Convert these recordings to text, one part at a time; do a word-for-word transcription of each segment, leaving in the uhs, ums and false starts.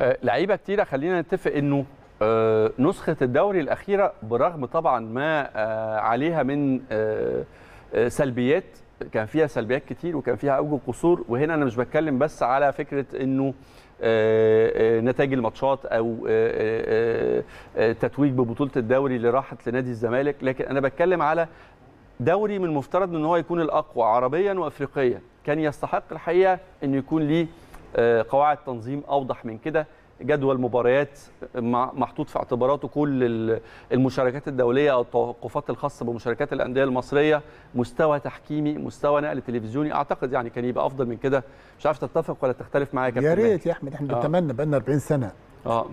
لعيبه كتيره خلينا نتفق انه نسخه الدوري الاخيره برغم طبعا ما عليها من سلبيات، كان فيها سلبيات كتير وكان فيها اوجه قصور. وهنا انا مش بتكلم بس على فكره انه نتائج الماتشات او تتويج ببطوله الدوري اللي راحت لنادي الزمالك، لكن انا بتكلم على دوري من المفترض ان هو يكون الاقوى عربيا وافريقيا. كان يستحق الحقيقه انه يكون ليه قواعد تنظيم اوضح من كده، جدول مباريات محطوط في اعتباراته كل المشاركات الدوليه او التوقفات الخاصه بمشاركات الانديه المصريه، مستوى تحكيمي، مستوى نقل تلفزيوني. اعتقد يعني كان يبقى افضل من كده. مش عارف تتفق ولا تختلف معايا يا كابتن؟ يا ريت يا احمد، احنا بنتمنى، بقالنا أربعين سنه اه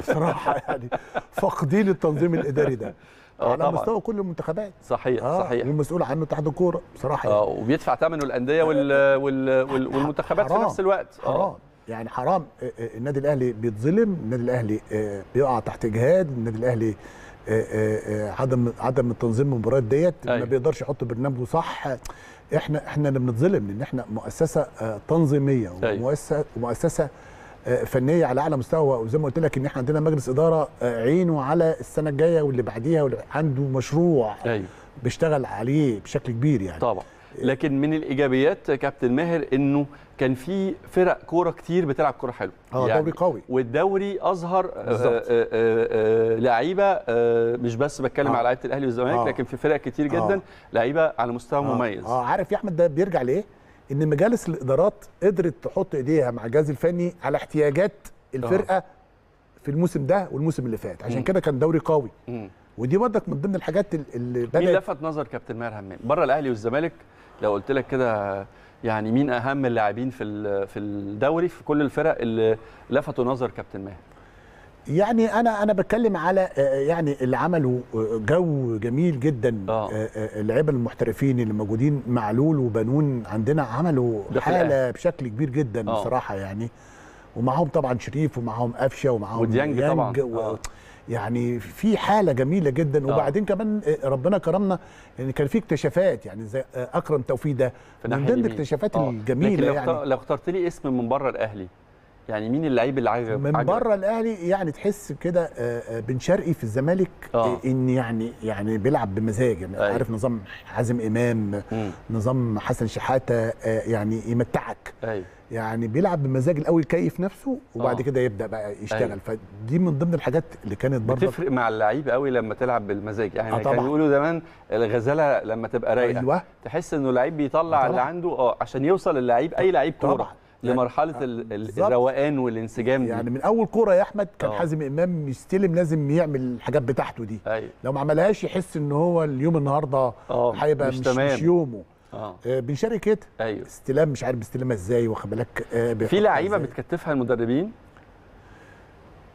بصراحه يعني فاقدين التنظيم الاداري ده على مستوى كل المنتخبات. صحيح آه صحيح، المسؤول عنه اتحاد الكوره بصراحه يعني. اه وبيدفع ثمنه الانديه وال وال والمنتخبات في نفس الوقت. اه يعني حرام. النادي الاهلي بيتظلم، النادي الاهلي بيقع تحت اجهاد، النادي الاهلي عدم عدم التنظيم المباريات ديت، ما بيقدرش يحط برنامجه صح. احنا احنا اللي بنتظلم لان احنا مؤسسه تنظيميه ومؤسسه ومؤسسه فنيه على اعلى مستوى. وزي ما قلت لك ان احنا عندنا مجلس اداره عينه على السنه الجايه واللي بعديها، عنده مشروع أيوه. بيشتغل عليه بشكل كبير يعني طبعا. لكن من الايجابيات كابتن ماهر انه كان في فرق كوره كتير بتلعب كوره حلوه اه يعني، دوري قوي، والدوري اظهر لعيبه، مش بس بتكلم آه. على لعيبه الاهلي والزمالك آه. لكن في فرق كتير جدا آه. لعيبه على مستوى آه. مميز اه عارف يا احمد ده بيرجع ليه؟ ان مجالس الادارات قدرت تحط ايديها مع الجهاز الفني على احتياجات الفرقه أوه. في الموسم ده والموسم اللي فات، عشان كده كان دوري قوي. مم. ودي برضك من ضمن الحاجات اللي بدات. مين لفت نظر كابتن ماهر همام بره الاهلي والزمالك؟ لو قلت لك كده يعني مين اهم اللاعبين في في الدوري في كل الفرق اللي لفتوا نظر كابتن ماهر؟ يعني انا انا بتكلم على يعني اللي عملوا جو جميل جدا آه. اللعيبه المحترفين اللي موجودين، معلول وبنون عندنا عملوا حاله بشكل كبير جدا آه. بصراحه يعني، ومعهم طبعا شريف ومعهم قفشه ومعهم وديانج طبعا و... آه. يعني في حاله جميله جدا آه. وبعدين كمان ربنا كرمنا ان يعني كان في اكتشافات يعني زي اكرم توفيق ده من ضمن الاكتشافات آه. الجميله. لكن يعني لو اخترت لي اسم من بره الاهلي يعني مين اللعيب اللي عاجبك من بره الاهلي؟ يعني تحس كده بن شرقي في الزمالك آه. ان يعني يعني بيلعب بمزاج يعني أي. عارف نظام حازم امام م. نظام حسن شحاته يعني يمتعك أي. يعني بيلعب بمزاج الاول، يكيف نفسه وبعد آه. كده يبدا بقى يشتغل أي. فدي من ضمن الحاجات اللي كانت برضه بتفرق مع اللعيب قوي لما تلعب بالمزاج يعني. آه كانوا يقولوا زمان الغزاله لما تبقى رايقه أيوة. تحس انه اللعيب بيطلع آه اللي عنده اه عشان يوصل اللعيب اي لعيب كوره يعني لمرحله الروقان والانسجام دي. يعني من اول كوره يا احمد كان أوه. حازم امام يستلم لازم يعمل الحاجات بتاعته دي أي. لو ما عملهاش يحس ان هو اليوم النهارده هيبقى مش, مش, مش يومه آه. بن شرقي كده أيوه. استلام مش عارف بيستلمها ازاي، واخد بالك في لعيبه بتكتفها المدربين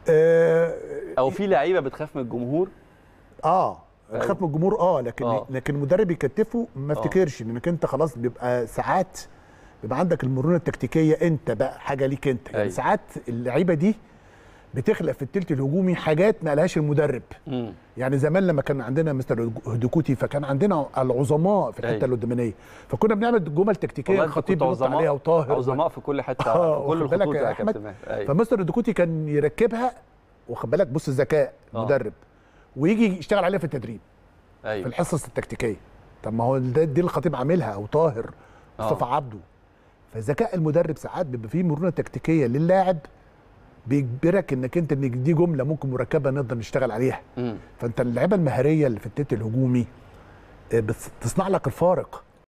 آه. او في لعيبه بتخاف من الجمهور اه بتخاف من الجمهور اه لكن آه. لكن المدرب يكتفه ما افتكرش انك انت خلاص بيبقى ساعات بيبقى عندك المرونه التكتيكيه انت بقى حاجه ليك انت يعني. ساعات اللعيبه دي بتخلق في الثلث الهجومي حاجات ما قالهاش المدرب م. يعني زمان لما كان عندنا مستر هدوكوتي فكان عندنا العظماء في الحته اللقدمانيه، فكنا بنعمل جمل تكتيكيه خطيب بينط عليها وطاهر عظماء في كل حته آه. في كل الخطوط يا كابتن. فمستر هدوكوتي كان يركبها، واخد بالك بص الذكاء المدرب آه. ويجي يشتغل عليها في التدريب أيوه. في الحصص التكتيكيه. طب ما هو دي الخطيب عاملها او طاهر مصطفى آه. عبده. فذكاء المدرب ساعات بيبقى فيه مرونه تكتيكيه للاعب بيجبرك انك انت ان دي جمله ممكن مركبه نقدر نشتغل عليها. م. فانت اللعيبه المهاريه اللي في التيت الهجومي بتصنع لك الفارق.